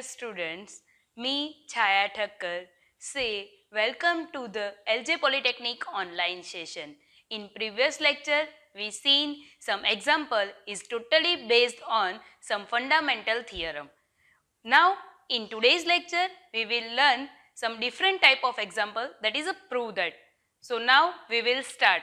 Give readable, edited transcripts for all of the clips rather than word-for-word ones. dear students, me Chaya Thakur say welcome to the LJ Polytechnic online session. In previous lecture, we seen some example is totally based on some fundamental theorem. Now in today's lecture, we will learn some different type of example, that is a prove that. So now we will start.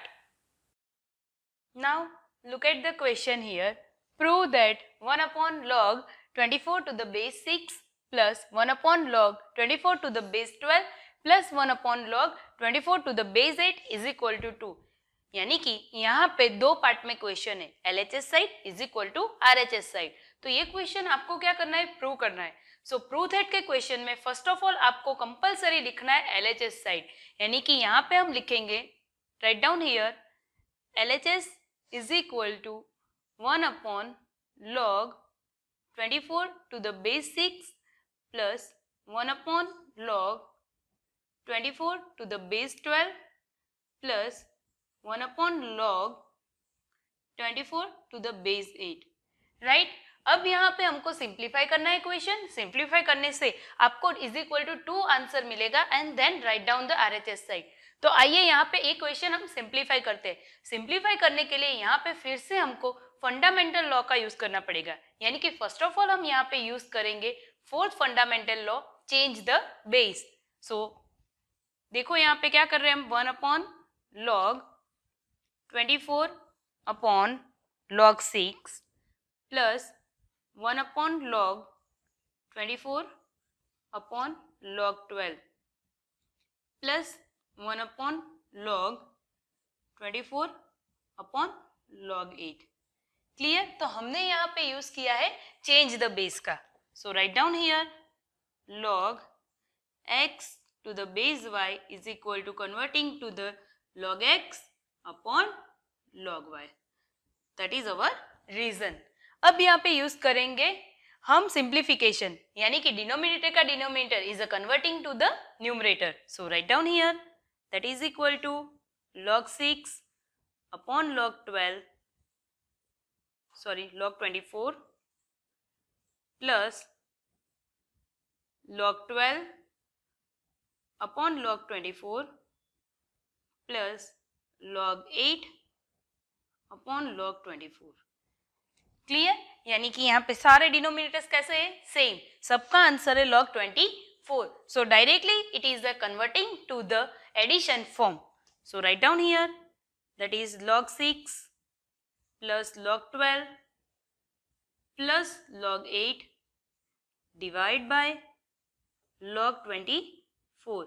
Now look at the question here. Prove that 1 upon log 24 to the base 6 plus 1 upon log 24 to the base 12 plus 1 upon log 24 to the base 8 is equal to 2. यानी कि यहाँ पे दो part में question है, L H S side is equal to R H S side. तो ये question आपको क्या करना है, प्रूव करना है. सो प्रूव दैट के क्वेश्चन में फर्स्ट ऑफ ऑल आपको कंपलसरी लिखना है एल एच एस साइड. यानी कि यहाँ पे हम लिखेंगे, right down here, L H S is equal to 1 upon log 24 to the base 6 plus 1 upon log 24 to the base 12 plus 1 upon log 24 to the base 8, right? अब यहाँ पे हमको सिंप्लीफाई करना है क्वेश्चन. सिंप्लीफाई करने से आपको इज इक्वल टू 2 आंसर मिलेगा and then right down the RHS side. तो आइए यहाँ पे एक क्वेश्चन हम सिंप्लीफाई करते हैं. सिंप्लीफाई करने के लिए यहाँ पे फिर से हमको फंडामेंटल लॉ का यूज करना पड़ेगा. यानी कि फर्स्ट ऑफ ऑल हम यहाँ पे यूज करेंगे fourth fundamental law, change the base. So देखो यहाँ पे क्या कर रहे हैं हम, 1 upon log 24 upon log 6 plus 1 upon log 24 upon log 12 plus 1 upon log 24 upon log 8. Clear? तो हमने यहाँ पे यूज किया है चेंज द बेस का. So right down here, log x to the base y is equal to converting to the log x upon log y. That is our reason. अब यहाँ पे यूज करेंगे हम सिंप्लीफिकेशन. यानी कि डिनोमिनेटर का denominator is a converting to the numerator. So right down here, that is equal to log 6 upon log 12, sorry log 24 plus log 12 upon log 24 plus log 8 upon log 24. Clear? यानी कि यहाँ पे सारे denominators कैसे है, same. सबका answer है log 24. So directly it is the converting to the addition form. So right down here, that is log 6 plus log 12 plus log 8 divide by log 24.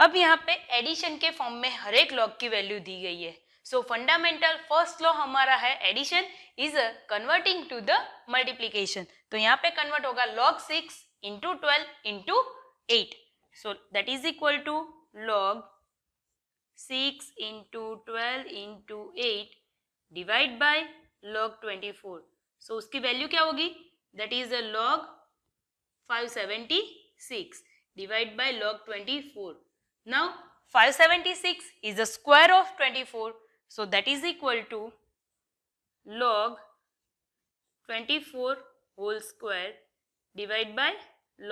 अब यहाँ पे एडिशन के फॉर्म में हर एक लॉग की वैल्यू दी गई है. सो फंडामेंटल फर्स्ट लॉ हमारा है addition is a converting to the multiplication. तो यहाँ पे कन्वर्ट होगा log 6 into 12 into 8. So that is equal to log 6 into 12 into 8 divide by log 24. सो उसकी वैल्यू क्या होगी, that is a log 576 divide by log 24. Now 576 is the square of 24, so that is equal to log 24 whole square divide by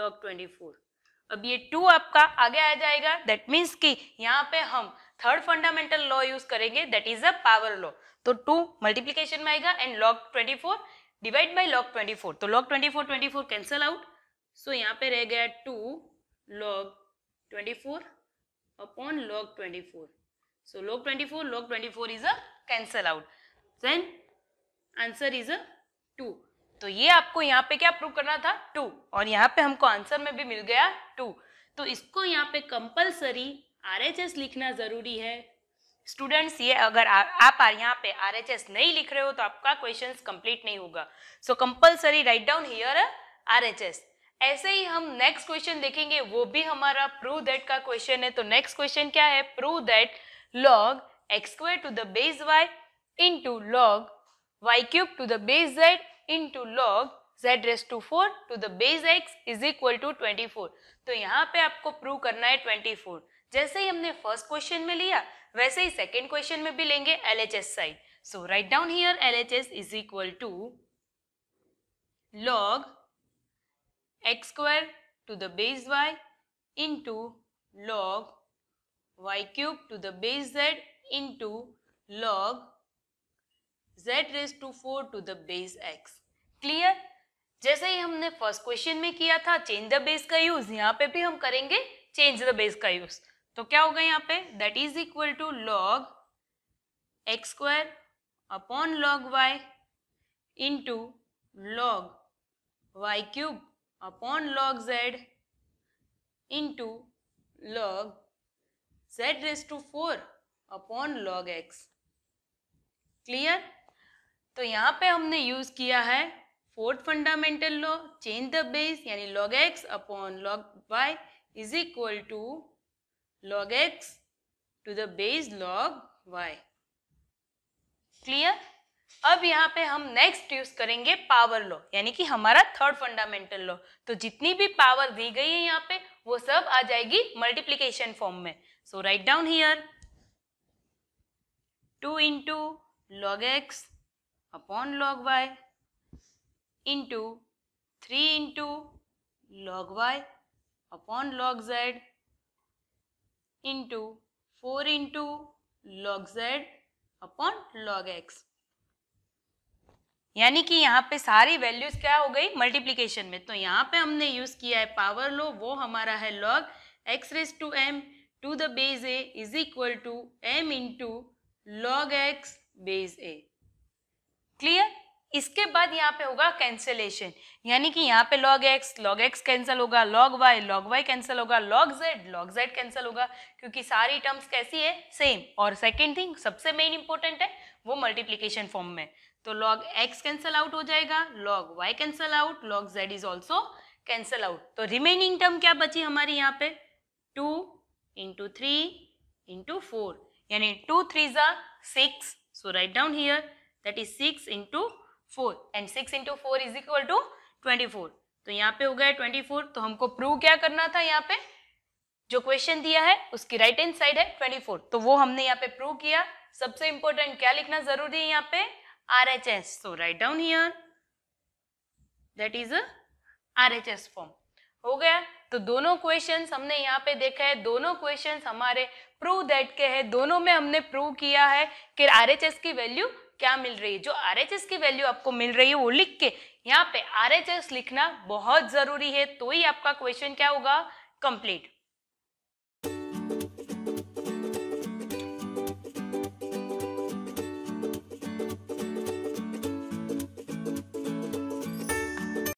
log 24. अब ये 2 आपका आगे आ जाएगा. That means कि यहाँ पे हम थर्ड फंडामेंटल लॉ यूज करेंगे, that is a power law. तो 2 मल्टीप्लीकेशन में आएगा and log 24 divide by log 24. तो log 24 कैंसल आउट. सो यहाँ पे रह गया 2 log 24 upon log 24. So log 24 is a cancel out. Then answer is a 2. तो ये आपको यहाँ पे क्या प्रूव करना था, 2. और यहाँ पे हमको आंसर में भी मिल गया 2. तो इसको यहाँ पे कंपल्सरी RHS लिखना जरूरी है स्टूडेंट्स. ये अगर आप यहाँ पे RHS नहीं लिख रहे हो तो आपका क्वेश्चन कंप्लीट नहीं होगा. So compulsory right down here RHS. ऐसे ही हम नेक्स्ट क्वेश्चन देखेंगे, वो भी हमारा प्रूव दैट का क्वेश्चन है. तो नेक्स्ट क्वेश्चन क्या है, prove that log x square to the base y into log y cube to the base z into log z raise to 4 to the base x is equal to 24. तो यहाँ पे आपको prove करना है 24. जैसे ही हमने फर्स्ट क्वेश्चन में लिया वैसे ही सेकेंड क्वेश्चन में भी लेंगे L H S side. So right down here, L H S is equal to log x square to the base y into log y cube to the base z into log z raise to 4 to the base x. Clear. जैसे ही हमने first question में किया था change the base का use, यहाँ पे भी हम करेंगे चेंज द बेस का यूज। तो क्या होगा यहाँ पे, that is equal to log x square upon log y into log y cube upon log z into log z raise to 4 upon log x. Clear. तो यहाँ पे हमने यूज किया है fourth fundamental law, change the base, यानी log x upon log y is equal to log x to the base log y. Clear. अब यहाँ पे हम नेक्स्ट यूज करेंगे पावर लॉ, यानी कि हमारा थर्ड फंडामेंटल लॉ। तो जितनी भी पावर दी गई है यहाँ पे वो सब आ जाएगी मल्टीप्लीकेशन फॉर्म में। So right down here 2 into log x upon log y into 3 into log y upon log z into 4 into log z upon log x. यानी कि यहाँ पे सारी वैल्यूज क्या हो गई मल्टीप्लीकेशन में। तो यहाँ पे हमने यूज किया है पावर लॉ, वो हमारा है log x raise to M to the base A is equal to M into log x base A. Clear. इसके बाद यहाँ पे होगा कैंसिलेशन, यानी कि यहाँ पे लॉग एक्स कैंसिल होगा, लॉग वाई कैंसिल होगा, लॉग जेड कैंसिल होगा, क्योंकि सारी टर्म्स कैसी है सेम। और सेकेंड थिंग सबसे मेन इंपॉर्टेंट है वो मल्टीप्लीकेशन फॉर्म में। तो लॉग एक्स कैंसिल आउट हो जाएगा, log y cancel out, log z is also cancel out. तो रिमेनिंग टर्म क्या बची हमारी यहाँ पे 2 इंटू 3 इंटू 4, यानी 2 3 जा 6। So right down here that is 6 into 4 and 6 into 4 is equal to 24। तो यहाँ पे हो गया 24। तो हमको प्रूव क्या करना था, यहाँ पे जो क्वेश्चन दिया है उसकी राइट हैंड साइड है 24, तो वो हमने यहाँ पे प्रूव किया। सबसे इंपॉर्टेंट क्या लिखना जरूरी है यहाँ पे RHS। So right down here that is RHS form हो गया। तो दोनों क्वेश्चंस हमने यहाँ पे देखा है, दोनों क्वेश्चंस हमारे प्रूव दैट के हैं। दोनों में हमने प्रूव किया है कि RHS की वैल्यू क्या मिल रही है। जो RHS की वैल्यू आपको मिल रही है वो लिख के, यहाँ पे RHS लिखना बहुत जरूरी है, तो ही आपका क्वेश्चन क्या होगा कंप्लीट।